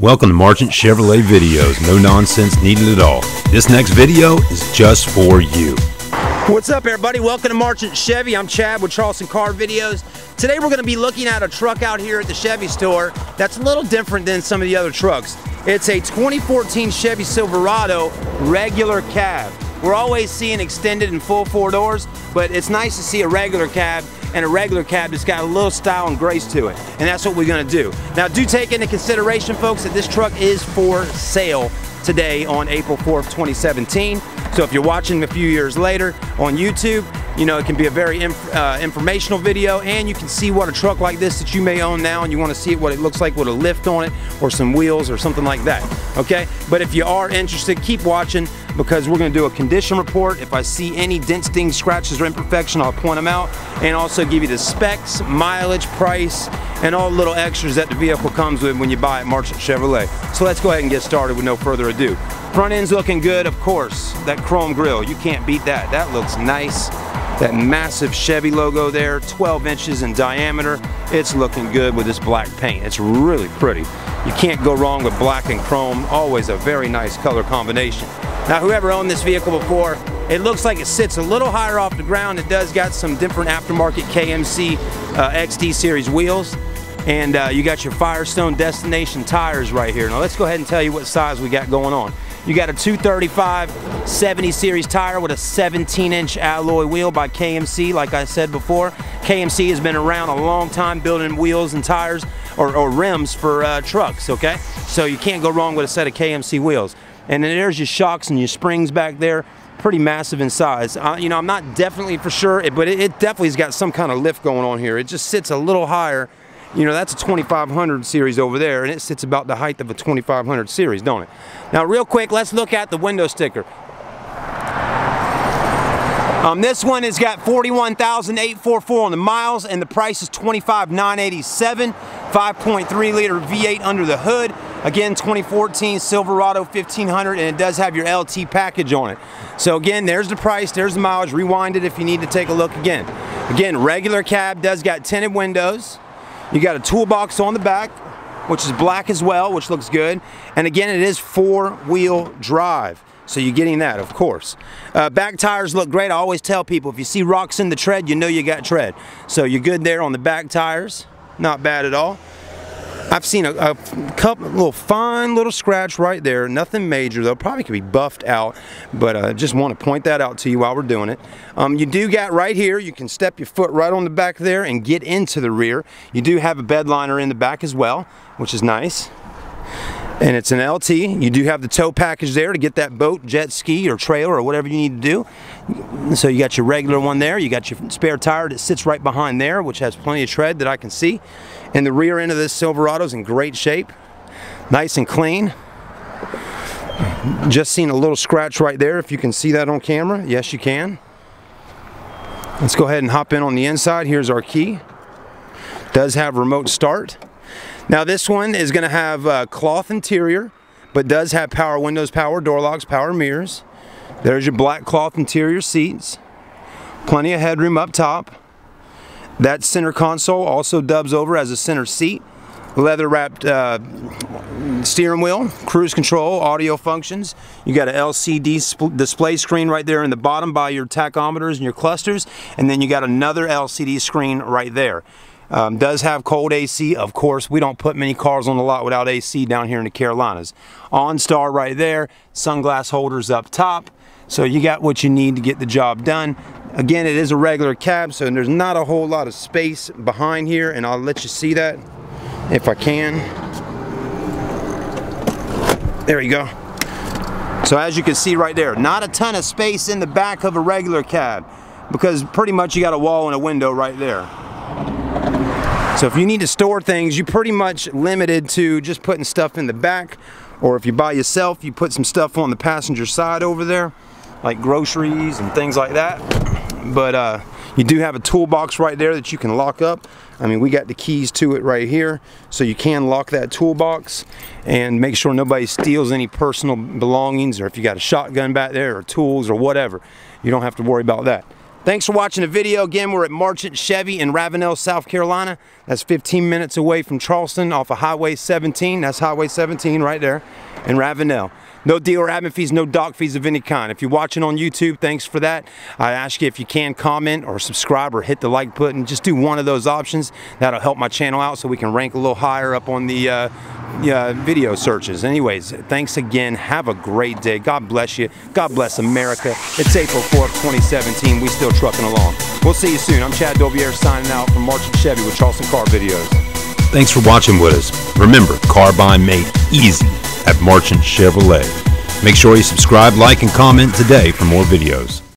Welcome to Marchant Chevrolet Videos. No nonsense needed at all. This next video is just for you. What's up, everybody? Welcome to Marchant Chevy. I'm Chad with Charleston Car Videos. Today we're going to be looking at a truck out here at the Chevy store that's a little different than some of the other trucks. It's a 2014 Chevy Silverado regular cab. We're always seeing extended and full four doors, but it's nice to see a regular cab, and a regular cab that's got a little style and grace to it. And that's what we're gonna do. Now, do take into consideration, folks, that this truck is for sale today on April 4th, 2017. So if you're watching a few years later on YouTube, you know, it can be a very informational video, and you can see what a truck like this that you may own now and you want to see what it looks like with a lift on it or some wheels or something like that, okay? But if you are interested, keep watching, because we're going to do a condition report. If I see any dents, dings, scratches, or imperfection, I'll point them out and also give you the specs, mileage, price, and all the little extras that the vehicle comes with when you buy at Marchant Chevrolet. So let's go ahead and get started with no further ado. Front end's looking good, of course. That chrome grille, you can't beat that. That looks nice. That massive Chevy logo there, 12 inches in diameter. It's looking good with this black paint. It's really pretty. You can't go wrong with black and chrome. Always a very nice color combination. Now, whoever owned this vehicle before, it looks like it sits a little higher off the ground. It does got some different aftermarket KMC XD series wheels. And you got your Firestone Destination tires right here. Now, let's go ahead and tell you what size we got going on. You got a 235 70 series tire with a 17-inch alloy wheel by KMC, like I said before. KMC has been around a long time building wheels and tires or rims for trucks, okay? So you can't go wrong with a set of KMC wheels. And then there's your shocks and your springs back there. Pretty massive in size. You know, I'm not definitely for sure, but it definitely has got some kind of lift going on here. It just sits a little higher. You know, that's a 2500 series over there, and it sits about the height of a 2500 series, don't it? Now, real quick, let's look at the window sticker. This one has got 41,844 on the miles, and the price is $25,987. 5.3 liter V8 under the hood. Again, 2014 Silverado 1500, and it does have your LT package on it. So again, there's the price, there's the mileage. Rewind it if you need to take a look again. Again, regular cab, does got tinted windows. You got a toolbox on the back, which is black as well, which looks good. And again, it is four-wheel drive, so you're getting that, of course. Back tires look great. I always tell people, if you see rocks in the tread, you know you got tread. So you're good there on the back tires. Not bad at all. I've seen a couple little fine little scratch right there. Nothing major though. Probably could be buffed out, but I just want to point that out to you while we're doing it. You do got right here, you can step your foot right on the back there and get into the rear. You do have a bed liner in the back as well, which is nice. And it's an LT. You do have the tow package there to get that boat, jet ski, or trailer, or whatever you need to do. So you got your regular one there. You got your spare tire that sits right behind there, which has plenty of tread that I can see. And the rear end of this Silverado is in great shape. Nice and clean. Just seen a little scratch right there, if you can see that on camera. Yes, you can. Let's go ahead and hop in on the inside. Here's our key. Does have remote start. Now, this one is going to have cloth interior, but does have power windows, power door locks, power mirrors. There's your black cloth interior seats. Plenty of headroom up top. That center console also dubs over as a center seat. Leather-wrapped steering wheel, cruise control, audio functions. You got an LCD display screen right there in the bottom by your tachometers and your clusters, and then you got another LCD screen right there. Does have cold AC, of course. We don't put many cars on the lot without AC down here in the Carolinas. OnStar right there, sunglass holders up top. So you got what you need to get the job done. Again, it is a regular cab, so there's not a whole lot of space behind here, and I'll let you see that if I can. There you go. So as you can see right there, not a ton of space in the back of a regular cab, because pretty much you got a wall and a window right there. So if you need to store things, you're pretty much limited to just putting stuff in the back, or if you're by yourself, you put some stuff on the passenger side over there, like groceries and things like that. But you do have a toolbox right there that you can lock up. I mean, we got the keys to it right here, so you can lock that toolbox and make sure nobody steals any personal belongings, or if you got a shotgun back there or tools or whatever, you don't have to worry about that. Thanks for watching the video. Again, we're at Marchant Chevy in Ravenel, South Carolina. That's 15 minutes away from Charleston off of Highway 17. That's Highway 17 right there in Ravenel. No dealer admin fees, no dock fees of any kind. If you're watching on YouTube, thanks for that. I ask you if you can comment or subscribe or hit the like button. Just do one of those options. That'll help my channel out so we can rank a little higher up on the video searches. Anyways, thanks again. Have a great day. God bless you. God bless America. It's April 4th, 2017. We still trucking along. We'll see you soon. I'm Chad Dolbier signing out from Marchant Chevy with Charleston Car Videos. Thanks for watching with us. Remember, car buying made easy at Marchant Chevrolet. Make sure you subscribe, like, and comment today for more videos.